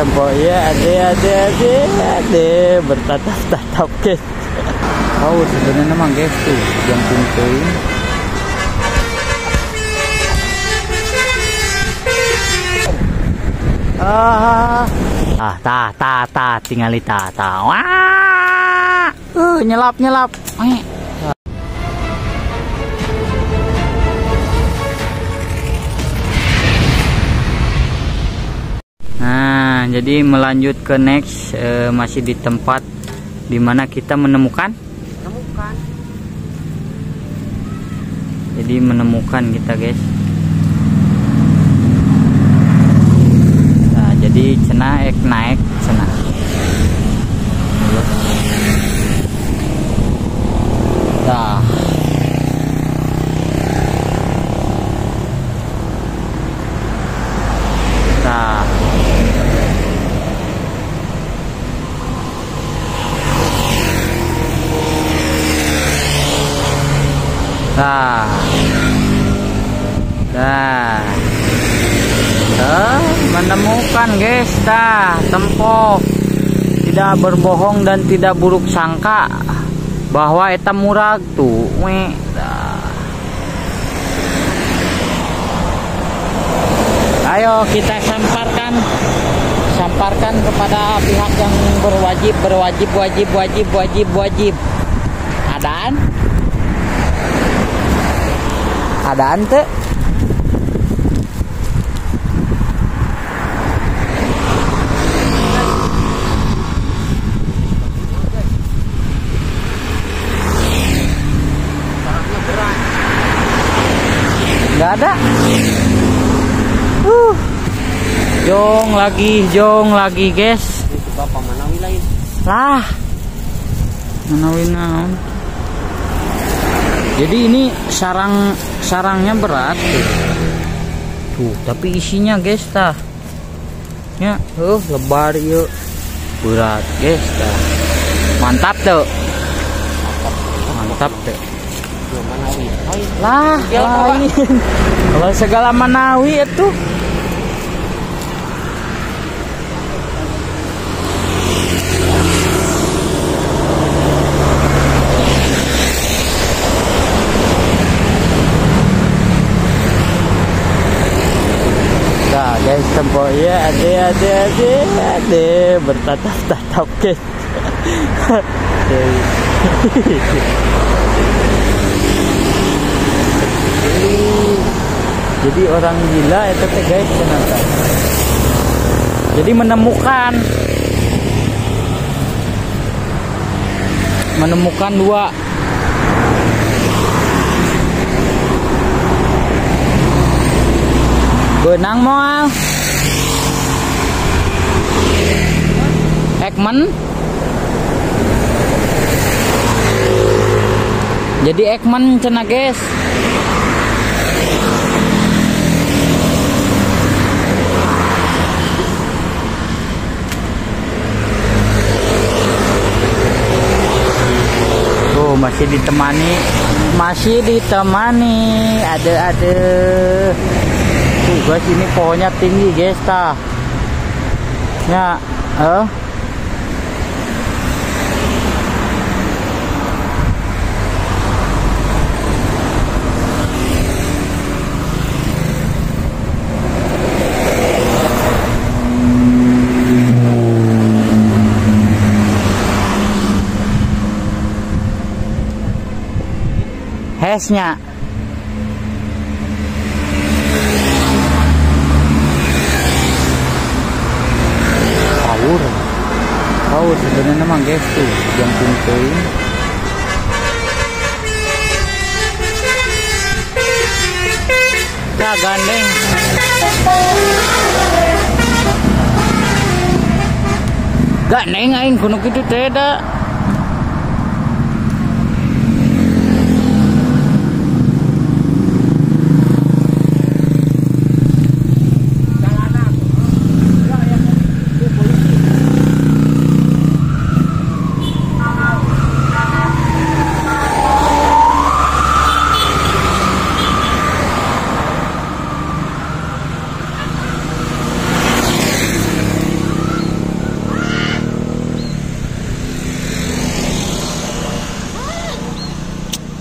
Tempoyak ade bertatap-tatap guys. Oh sebenarnya memang guys tuh yang pintu ini. Tinggal tata. Wah, nyelap. Nah, jadi melanjut ke next, masih di tempat dimana kita menemukan. Jadi menemukan kita guys. Nah, jadi cenah naik cenah. Nah. Menemukan guys, tempo tidak berbohong dan tidak buruk sangka bahwa eta murag tuh. Ayo kita samparkan kepada pihak yang berwajib. Adaan tuh. Gak ada. Jong lagi guys. Bapak manawi lain. Lah. Manawi naon. Jadi ini sarangnya berat tuh. Tapi isinya guys tah. Ya, lebar yuk. Berat guys tah. Mantap tuh. Manawi. Lain. Kalau segala manawi itu. Nah, guys, tempoyak ade bertatap-tatap guys. Jadi orang gila itu guys ternyata. Jadi menemukan dua. Benang moal. Ekmen. Jadi ekmen cenah guys. Masih ditemani ada tuh guys, ini pohonnya tinggi guys tah ya. Hesnya power sebenarnya memang guys tuh yang pintu ini. Nah, gandeng aing kuno kitu teh da.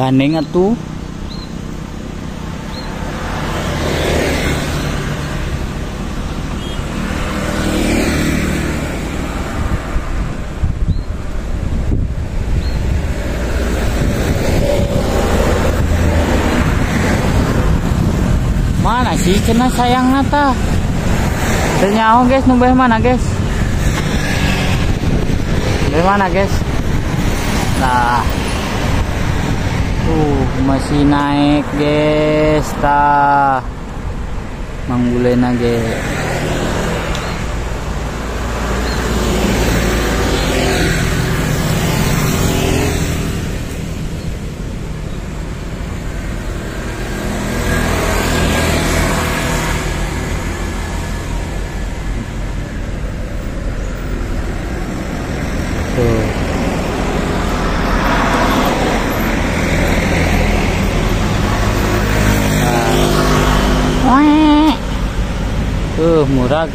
Ganing atuh. Mana sih cina sayang nata? Ternyaho guys, numbeh mana guys? Numbeh mana guys? Nah, masih naik guys, tah manggulena guys. Murag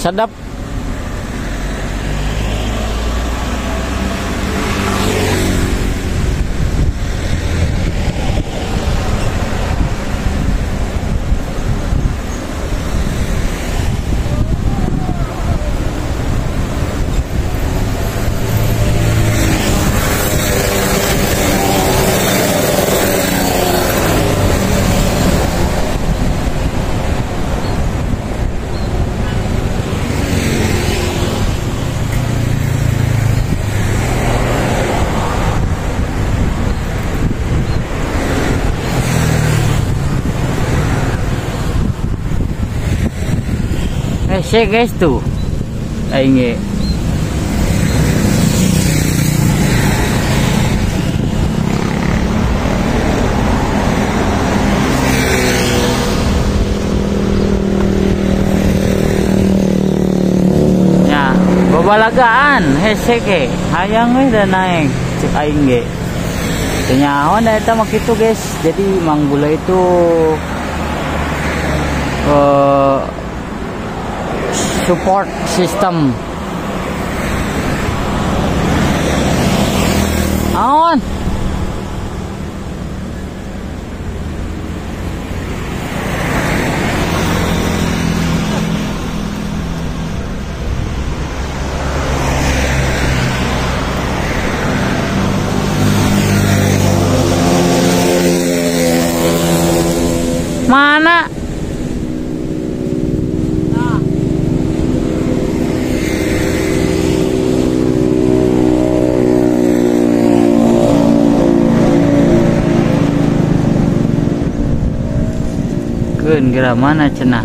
sedap. Saya guys tuh, ini ya babalagaan heseke hayang we dan naik cek aing ge teu nyaho da eta mah kitu guys. Jadi manggula itu support system. Aon. Mana? Kira mana cenah?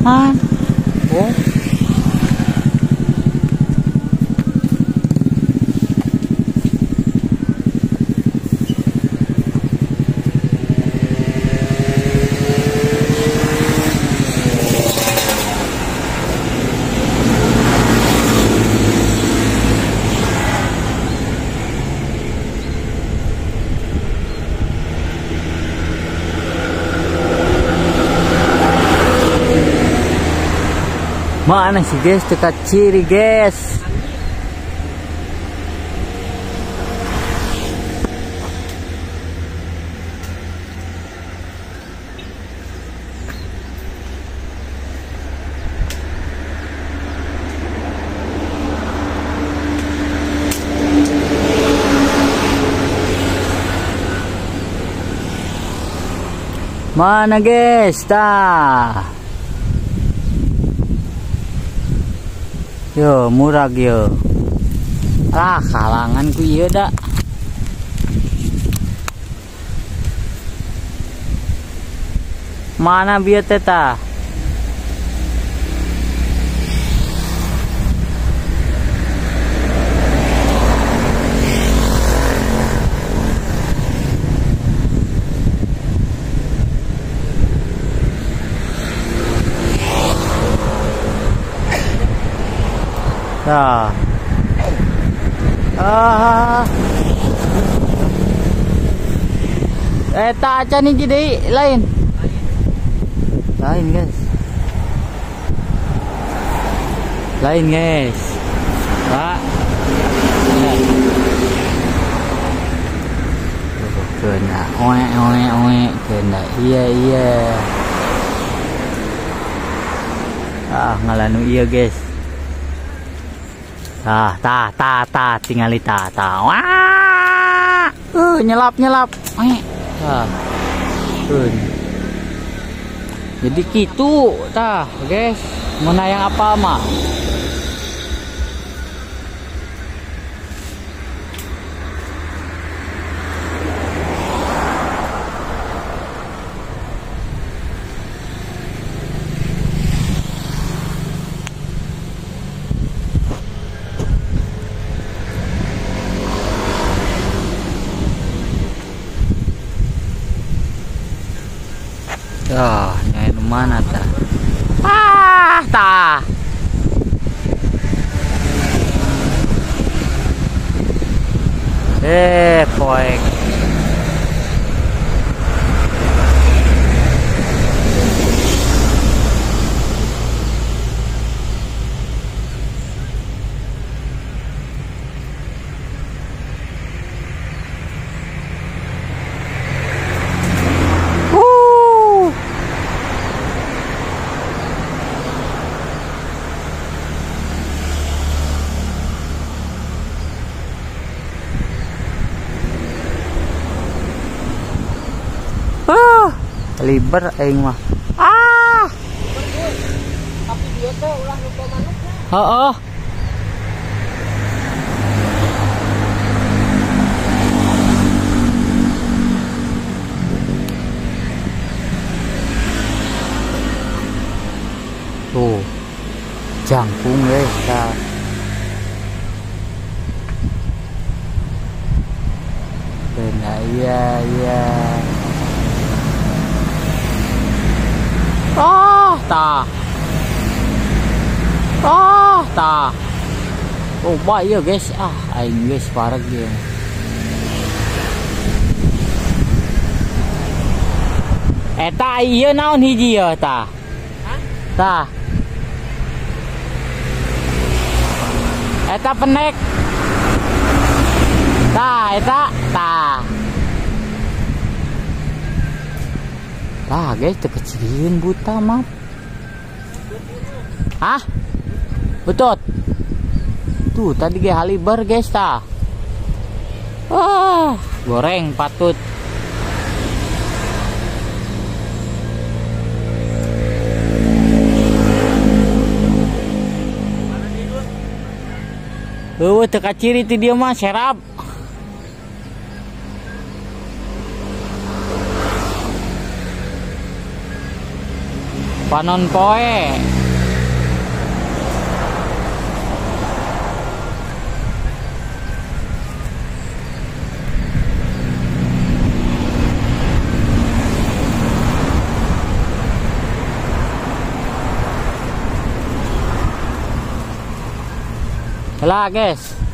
Man. Oh. Mana sih guys dekat ciri guys. Mana guys dah. Yo murag yo. Lah kalangan ku ieu da. Mana bieu teh tah? Tak acan ni jadi lain. Lain guys. Lain guys. Pak. Kena oek kena iya. Ngalanu iya guys. Tah tingali tah. Wah. Nyelap. Jadi gitu tah guys, mana yang apa mah? Nyain mana ta? Ta. Poek. Liber aing mah. Tapi dia teh ulah lupa manukna. Heeh. Tuh. Jangkung guys. Benar iya. Tah. Oh, bahaya guys. Aing guys parah dia. Eta ieu naon hiji ya tah? Tah. Eta penek. Tah, eta tah. Tah guys tekecilin buta mah. Betul. Tuh tadi ge haliber guys tah. Goreng patut. Eueuh teu kaciri ti dieu mah serap. Panon poe. Lah guys.